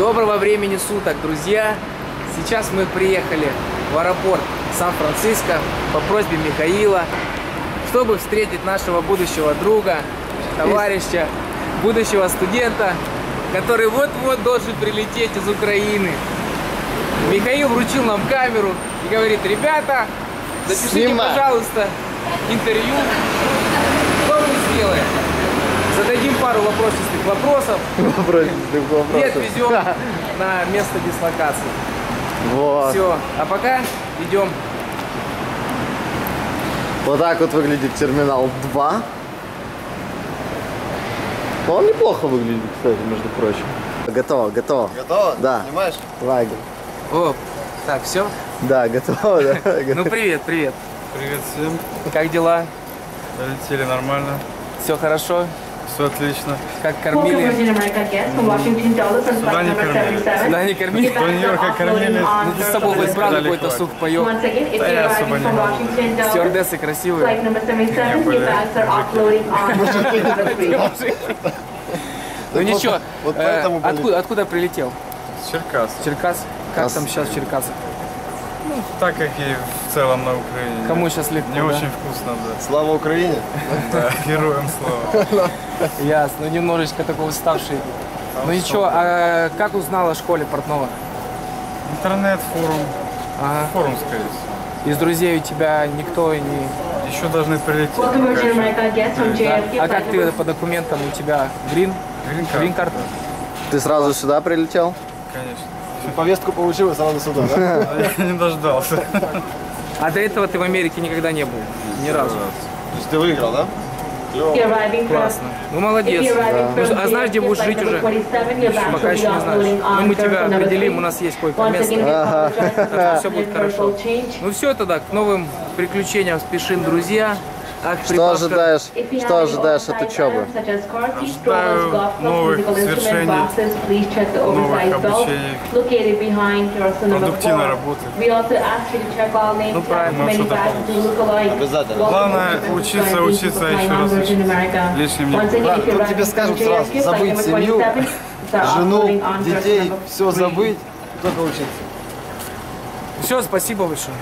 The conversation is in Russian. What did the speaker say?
Доброго времени суток, друзья! Сейчас мы приехали в аэропорт Сан Франциско по просьбе Михаила, чтобы встретить нашего будущего друга, товарища, будущего студента, который вот-вот должен прилететь из Украины. Михаил вручил нам камеру и говорит: ребята, запишите, пожалуйста, интервью. Что мы сделаем? Зададим пару вопросов. И отвезем на место дислокации. Вот. Все. А пока идем. Вот так вот выглядит терминал 2. Он неплохо выглядит, кстати, между прочим. Готово, готово. Готово? Да. Снимаешь? Лагерь. О, так, все? Да, готово. Да. Ну, привет, привет. Привет всем. Как дела? Долетели нормально. Все хорошо? Все отлично. Как кормили? Сюда не кормили. Сюда не кормили? До Нью-Йорка кормили. Ну, ты с собой хоть брал какой-то суп паёк? Да я особо не брал. Стюардессы красивые? Не были. Мужики. Ну ничего, откуда прилетел? С Черкасс. Черкасс? Как там сейчас в Черкассах? Ну, так как и в целом на Украине. Кому сейчас легко, не очень вкусно, да. Слава Украине! Да, героям слава. Ясно, немножечко такой уставший. Ну ничего, а как узнала о школе Портнова? Интернет, форум. Форум, скорее всего. Из друзей у тебя никто не... Еще должны прилететь. А как ты по документам, у тебя грин? Грин-карта. Ты сразу сюда прилетел? Конечно. Повестку получил и сразу сюда, да? Я не дождался. А до этого ты в Америке никогда не был? Ни разу. То есть ты выиграл, да? Классно. Ну, молодец. А знаешь, где будешь жить уже? Пока еще не знаешь. Ну, мы тебя определим, у нас есть кое-какое место. Все будет хорошо. Ну, все тогда, к новым приключениям спешим, друзья. Что ожидаешь? Что ожидаешь от учебы? Ожидаю новых свершений, новых обучений, продуктивной работы. Ну правильно, что-то получится. Обязательно. Главное учиться, учиться, еще раз учиться. Лишним не будет. Тут тебе скажут сразу, забыть семью, жену, детей, все забыть, только учиться. Все, спасибо большое.